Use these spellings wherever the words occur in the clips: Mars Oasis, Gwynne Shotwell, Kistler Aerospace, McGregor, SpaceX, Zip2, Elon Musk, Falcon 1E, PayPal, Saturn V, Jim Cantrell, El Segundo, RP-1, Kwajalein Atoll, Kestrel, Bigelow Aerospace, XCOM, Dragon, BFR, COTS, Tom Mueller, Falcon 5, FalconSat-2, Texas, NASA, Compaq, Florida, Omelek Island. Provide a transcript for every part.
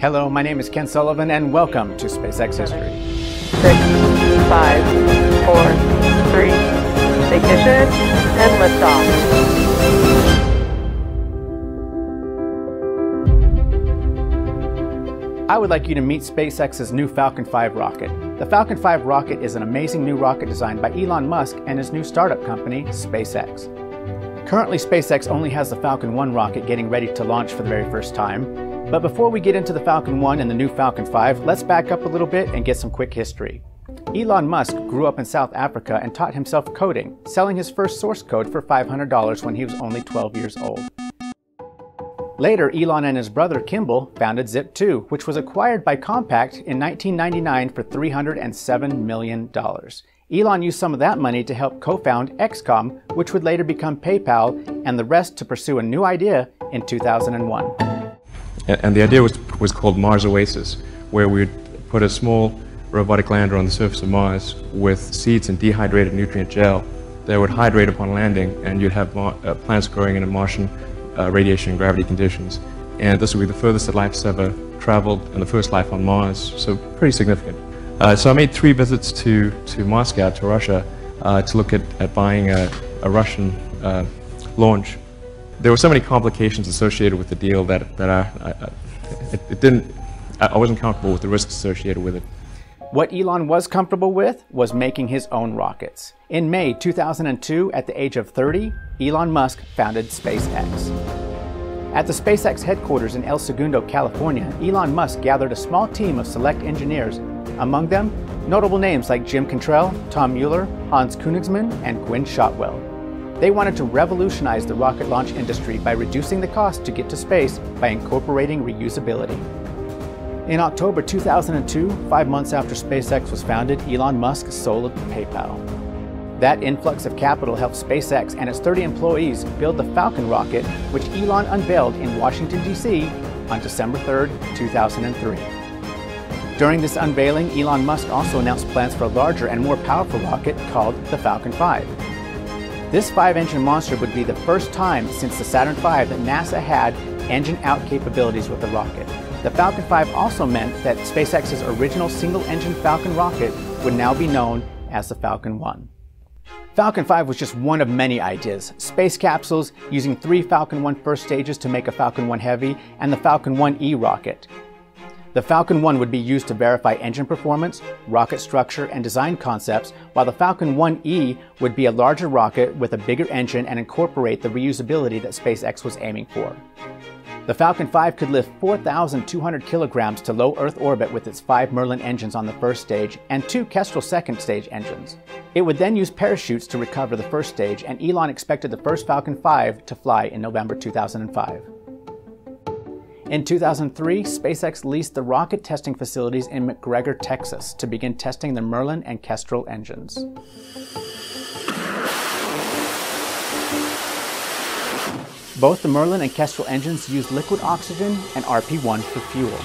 Hello, my name is Ken Sullivan, and welcome to SpaceX History. 6, 5, 4, 3, ignition, and liftoff. I would like you to meet SpaceX's new Falcon 5 rocket. The Falcon 5 rocket is an amazing new rocket designed by Elon Musk and his new startup company, SpaceX. Currently, SpaceX only has the Falcon 1 rocket getting ready to launch for the very first time. But before we get into the Falcon 1 and the new Falcon 5, let's back up a little bit and get some quick history. Elon Musk grew up in South Africa and taught himself coding, selling his first source code for $500 when he was only 12 years old. Later, Elon and his brother Kimball founded Zip2, which was acquired by Compaq in 1999 for $307 million. Elon used some of that money to help co-found XCOM, which would later become PayPal, and the rest to pursue a new idea in 2001. And the idea was called Mars Oasis, where we would put a small robotic lander on the surface of Mars with seeds and dehydrated nutrient gel that would hydrate upon landing, and you'd have plants growing in a Martian radiation and gravity conditions. And this would be the furthest that life's ever traveled and the first life on Mars, so pretty significant. So I made 3 visits to Moscow, to Russia, to look at buying a Russian launch. There were so many complications associated with the deal that I wasn't comfortable with the risks associated with it. What Elon was comfortable with was making his own rockets. In May 2002, at the age of 30, Elon Musk founded SpaceX. At the SpaceX headquarters in El Segundo, California, Elon Musk gathered a small team of select engineers. Among them, notable names like Jim Cantrell, Tom Mueller, Hans Koenigsman, and Gwynne Shotwell. They wanted to revolutionize the rocket launch industry by reducing the cost to get to space by incorporating reusability. In October 2002, 5 months after SpaceX was founded, Elon Musk sold PayPal. That influx of capital helped SpaceX and its 30 employees build the Falcon rocket, which Elon unveiled in Washington, D.C. on December 3, 2003. During this unveiling, Elon Musk also announced plans for a larger and more powerful rocket called the Falcon 5. This 5-engine monster would be the first time since the Saturn V that NASA had engine-out capabilities with the rocket. The Falcon 5 also meant that SpaceX's original single-engine Falcon rocket would now be known as the Falcon 1. Falcon 5 was just one of many ideas: space capsules, using 3 Falcon 1 first stages to make a Falcon 1 Heavy, and the Falcon 1E rocket. The Falcon 1 would be used to verify engine performance, rocket structure, and design concepts, while the Falcon 1E would be a larger rocket with a bigger engine and incorporate the reusability that SpaceX was aiming for. The Falcon 5 could lift 4,200 kilograms to low Earth orbit with its 5 Merlin engines on the first stage and 2 Kestrel second stage engines. It would then use parachutes to recover the first stage, and Elon expected the first Falcon 5 to fly in November 2005. In 2003, SpaceX leased the rocket testing facilities in McGregor, Texas, to begin testing the Merlin and Kestrel engines. Both the Merlin and Kestrel engines used liquid oxygen and RP-1 for fuel.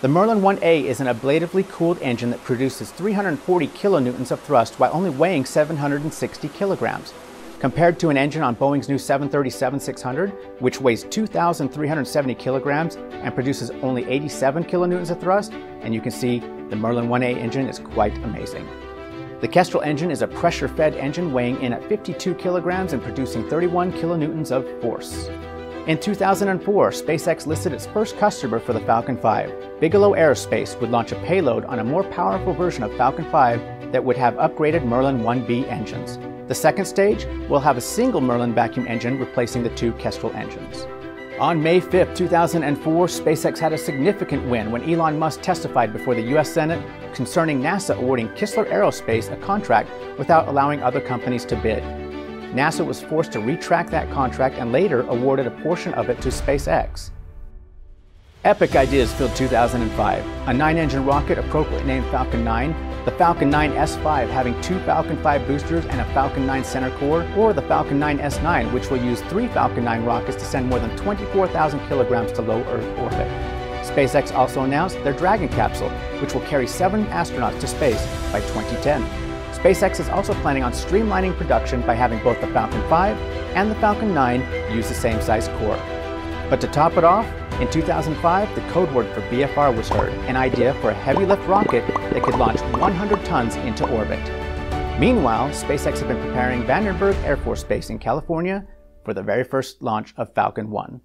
The Merlin 1A is an ablatively cooled engine that produces 340 kilonewtons of thrust while only weighing 760 kilograms. Compared to an engine on Boeing's new 737-600, which weighs 2,370 kilograms and produces only 87 kilonewtons of thrust, and you can see the Merlin 1A engine is quite amazing. The Kestrel engine is a pressure-fed engine weighing in at 52 kilograms and producing 31 kilonewtons of force. In 2004, SpaceX listed its first customer for the Falcon 5. Bigelow Aerospace would launch a payload on a more powerful version of Falcon 5 that would have upgraded Merlin 1B engines. The second stage will have a single Merlin vacuum engine replacing the 2 Kestrel engines. On May 5, 2004, SpaceX had a significant win when Elon Musk testified before the US Senate concerning NASA awarding Kistler Aerospace a contract without allowing other companies to bid. NASA was forced to retract that contract and later awarded a portion of it to SpaceX. Epic ideas filled 2005. A 9-engine rocket appropriately named Falcon 9, the Falcon 9 S5 having 2 Falcon 5 boosters and a Falcon 9 center core, or the Falcon 9 S9, which will use 3 Falcon 9 rockets to send more than 24,000 kilograms to low Earth orbit. SpaceX also announced their Dragon capsule, which will carry 7 astronauts to space by 2010. SpaceX is also planning on streamlining production by having both the Falcon 5 and the Falcon 9 use the same size core. But to top it off, in 2005, the code word for BFR was heard, an idea for a heavy lift rocket that could launch 100 tons into orbit. Meanwhile, SpaceX had been preparing Vandenberg Air Force Base in California for the very first launch of Falcon 1.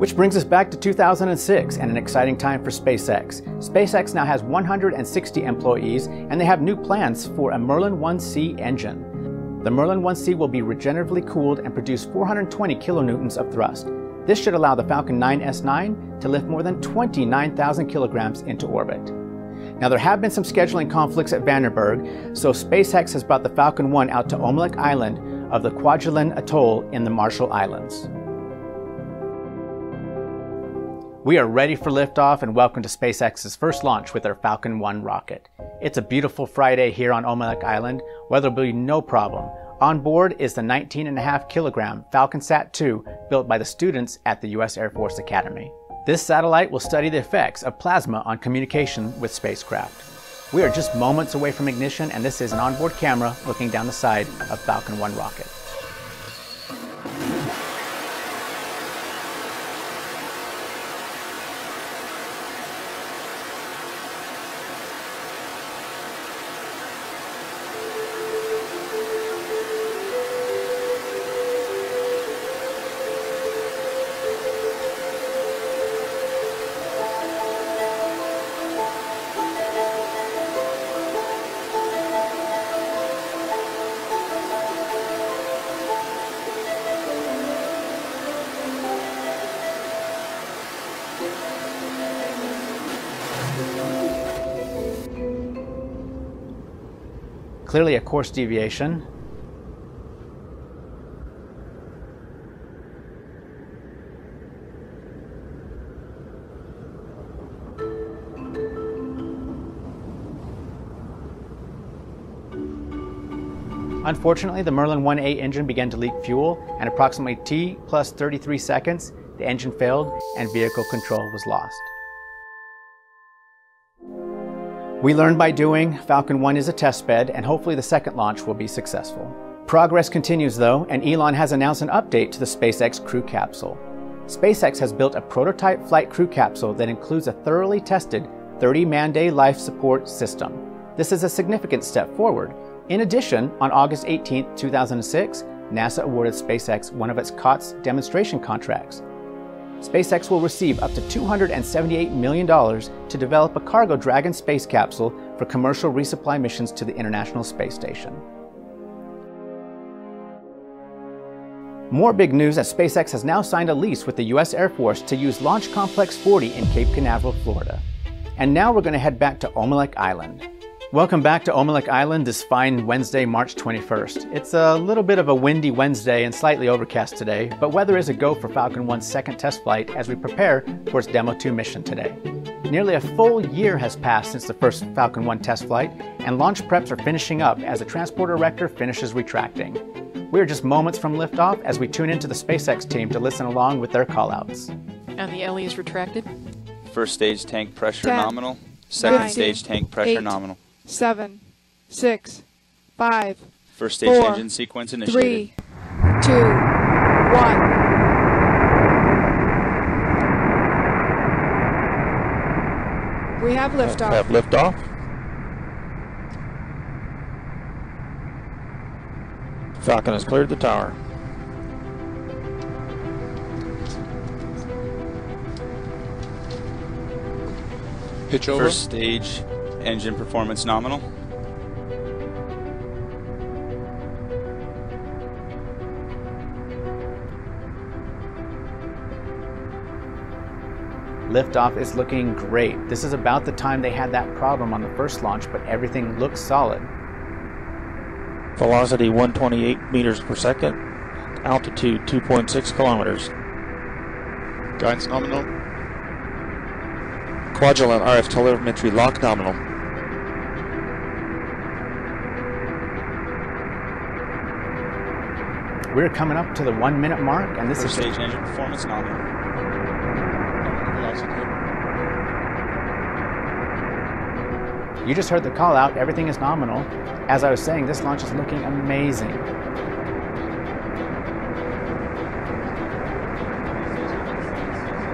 Which brings us back to 2006 and an exciting time for SpaceX. SpaceX now has 160 employees and they have new plans for a Merlin 1C engine. The Merlin 1C will be regeneratively cooled and produce 420 kilonewtons of thrust. This should allow the Falcon 9 S9 to lift more than 29,000 kilograms into orbit. Now there have been some scheduling conflicts at Vandenberg, so SpaceX has brought the Falcon 1 out to Omelek Island of the Kwajalein Atoll in the Marshall Islands. We are ready for liftoff and welcome to SpaceX's first launch with their Falcon 1 rocket. It's a beautiful Friday here on Omelek Island. Weather will be no problem. On board is the 19.5 kilogram FalconSat-2 built by the students at the U.S. Air Force Academy. This satellite will study the effects of plasma on communication with spacecraft. We are just moments away from ignition and this is an onboard camera looking down the side of Falcon 1 rocket. Clearly a course deviation. Unfortunately, the Merlin 1A engine began to leak fuel, and approximately T plus 33 seconds, the engine failed and vehicle control was lost. We learn by doing. Falcon 1 is a testbed, and hopefully the second launch will be successful. Progress continues though, and Elon has announced an update to the SpaceX crew capsule. SpaceX has built a prototype flight crew capsule that includes a thoroughly tested 30-man-day life support system. This is a significant step forward. In addition, on August 18, 2006, NASA awarded SpaceX one of its COTS demonstration contracts. SpaceX will receive up to $278 million to develop a cargo Dragon space capsule for commercial resupply missions to the International Space Station. More big news as SpaceX has now signed a lease with the U.S. Air Force to use Launch Complex 40 in Cape Canaveral, Florida. And now we're going to head back to Omelek Island. Welcome back to Omelek Island this fine Wednesday, March 21st. It's a little bit of a windy Wednesday and slightly overcast today, but weather is a go for Falcon 1's second test flight as we prepare for its Demo 2 mission today. Nearly a full year has passed since the first Falcon 1 test flight, and launch preps are finishing up as the transporter rector finishes retracting. We are just moments from liftoff as we tune into the SpaceX team to listen along with their callouts. And the LE is retracted. First stage tank pressure nominal. Second stage tank pressure nominal. 7, 6, 5. First stage engine sequence initiated. 3, 2, 1. We have liftoff. Falcon has cleared the tower. Pitch over. First stage. Engine performance nominal. Liftoff is looking great. This is about the time they had that problem on the first launch, but everything looks solid. Velocity 128 meters per second. Altitude 2.6 kilometers. Guidance nominal. Kwajalein RF telemetry lock nominal. We're coming up to the 1 minute mark, and this is stage engine performance nominal. You just heard the call out, everything is nominal. As I was saying, this launch is looking amazing.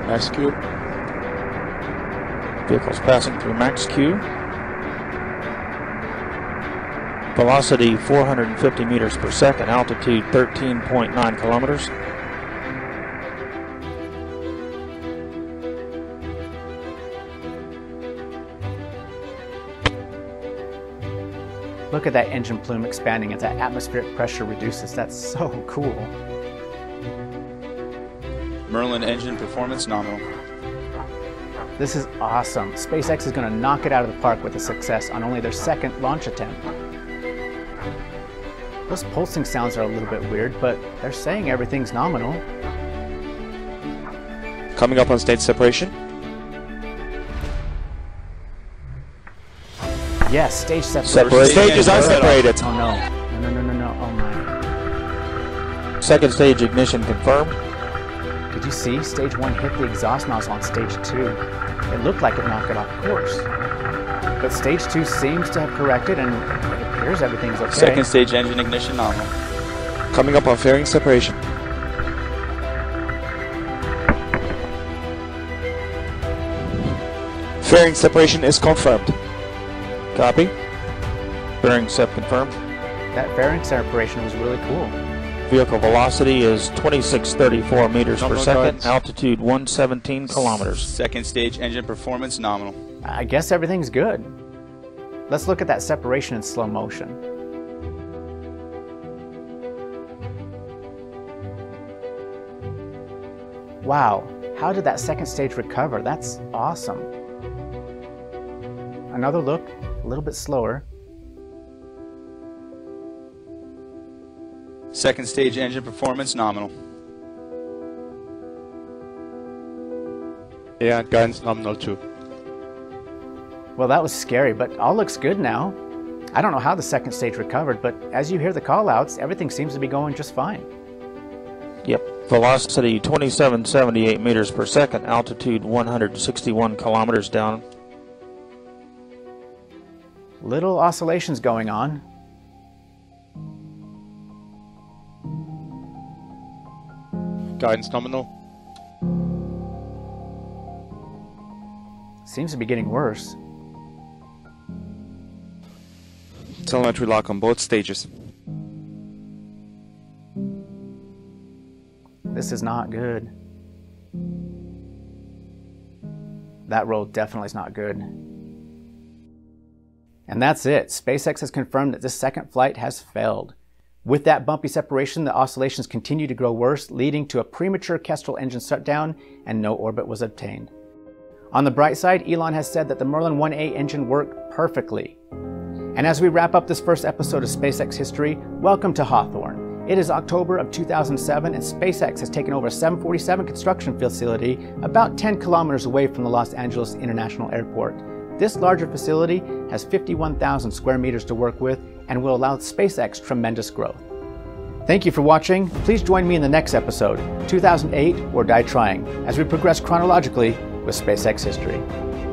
Max Q. Vehicles passing through Max Q. Velocity 450 meters per second, altitude 13.9 kilometers. Look at that engine plume expanding as that atmospheric pressure reduces. That's so cool. Merlin engine performance nominal. This is awesome. SpaceX is going to knock it out of the park with a success on only their second launch attempt. Those pulsing sounds are a little bit weird, but they're saying everything's nominal. Coming up on stage separation. Yes, stage separation. Stages are separated. Oh no. No. Oh my. Second stage ignition confirmed. Did you see? Stage 1 hit the exhaust nozzle on stage 2. It looked like it knocked it off course. But stage 2 seems to have corrected, and it appears everything's okay. Second stage engine ignition nominal. Coming up on fairing separation. Fairing separation is confirmed. Copy. Fairing sep confirmed. That fairing separation was really cool. Vehicle velocity is 2634 meters per second, altitude 117 kilometers. Second stage engine performance nominal. I guess everything's good. Let's look at that separation in slow motion. Wow, how did that second stage recover? That's awesome. Another look, a little bit slower. Second stage engine performance nominal. Yeah, and guidance nominal too. Well, that was scary, but all looks good now. I don't know how the second stage recovered, but as you hear the call-outs, everything seems to be going just fine. Yep. Velocity 2778 meters per second, altitude 161 kilometers down. Little oscillations going on. Guidance nominal. Seems to be getting worse. Telemetry lock on both stages. This is not good. That roll definitely is not good. And that's it. SpaceX has confirmed that this second flight has failed. With that bumpy separation, the oscillations continue to grow worse, leading to a premature Kestrel engine shutdown, and no orbit was obtained. On the bright side, Elon has said that the Merlin 1A engine worked perfectly. And as we wrap up this first episode of SpaceX history, welcome to Hawthorne. It is October of 2007, and SpaceX has taken over a 747 construction facility about 10 kilometers away from the Los Angeles International Airport. This larger facility has 51,000 square meters to work with, and will allow SpaceX tremendous growth. Thank you for watching. Please join me in the next episode, 2008 or Die Trying, as we progress chronologically with SpaceX history.